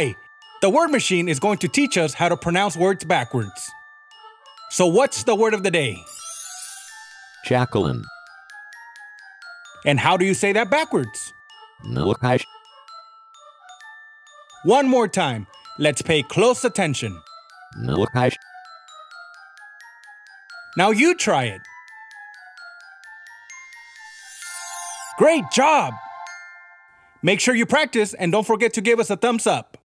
Hi! The word machine is going to teach us how to pronounce words backwards. So what's the word of the day? Jacquelyn. And how do you say that backwards? Nakash. One more time. Let's pay close attention. Nakash. Now you try it. Great job! Make sure you practice and don't forget to give us a thumbs up.